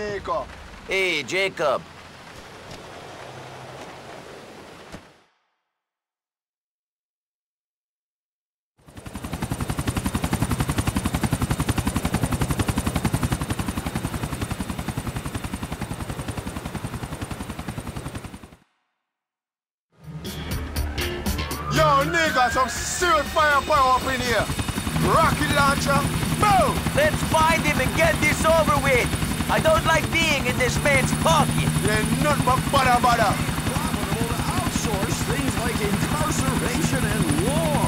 Niko. Hey, Jacob. Yo, nigga, some serious firepower up in here. Rocket launcher, boom! Let's find him and get this over with. I don't like being in this man's pocket. They're nothing but butter. Profitable to outsource things like incarceration and war.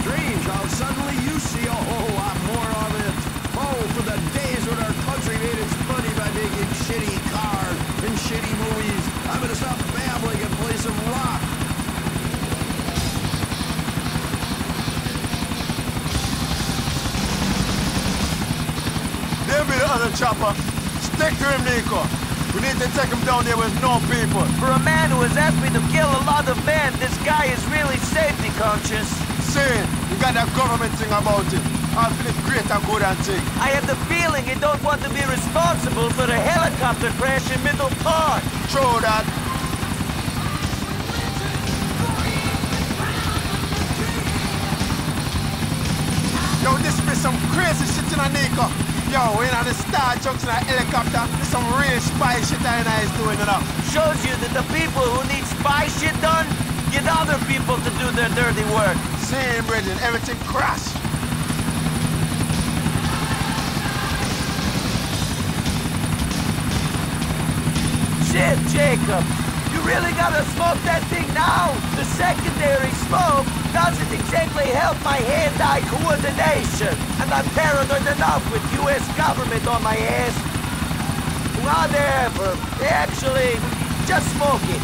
Strange how suddenly you see a whole lot more of it. Oh, for the days when our country made its money by making shitty cars and shitty movies. I'm gonna stop babbling and play some rock. Chopper. Stick to him, Niko. We need to take him down there with no people. For a man who has asked me to kill a lot of men, this guy is really safety conscious. See, you got that government thing about it. I feel it's great and good and thing. I have the feeling you don't want to be responsible for the helicopter crash in Middle Park. True that. Yo, this be some crazy shit in a Niko. Yo, in on the star chunks in a helicopter, there's some real spy shit I is doing it up. Shows you that the people who need spy shit done, get other people to do their dirty work. Same, Bridget, everything crashed. Shit, Jacob, you really gotta smoke that thing now? The secondary smoke doesn't exactly help my hand-eye coordination. And I'm paranoid enough with U.S. government on my ass. Whatever. Actually, just smoke it.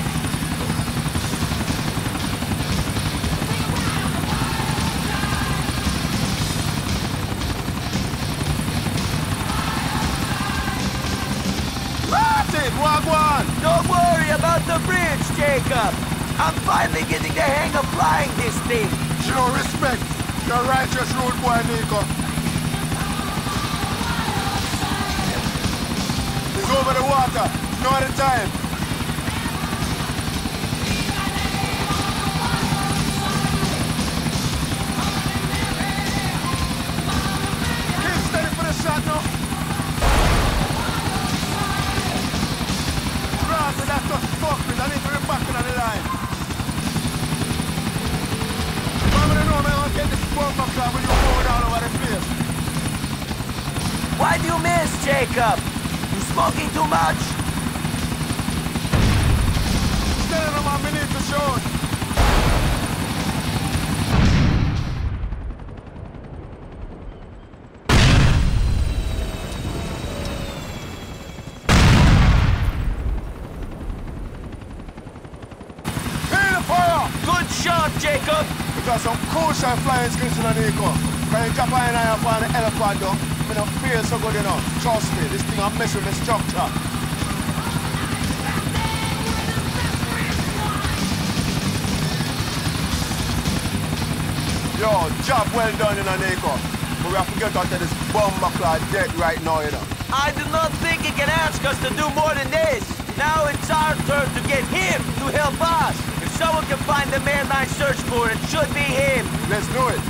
Martin, Wagwan! Don't worry about the bridge, Jacob. I'm finally getting the hang of flying this thing. Show respect. You're righteous rude boy, Niko. Over the water, not a time. Keep steady for the shot now. Brother, that's just fuck with. I need to get back on the line. I'm gonna know, man, I'll get this bomb up when you go down over the field. Why do you miss, Jacob? Smoking too much! Stand on my minute to shoot! Hear the fire! Good shot, Jacob! We got some cool shot flying skills in the Niko. Can you drop an eye up on the elephant though? I don't feel so good enough. Trust me, this thing I'm messing with structure. Yo, job well done in Niko. But we have to get out of this bomb-clad debt right now, you know. I do not think he can ask us to do more than this. Now it's our turn to get him to help us. If someone can find the man I searched for, it should be him. Let's do it.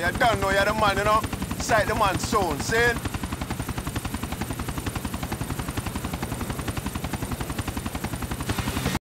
You don't know you're the man, you know? Sight the man soon, see?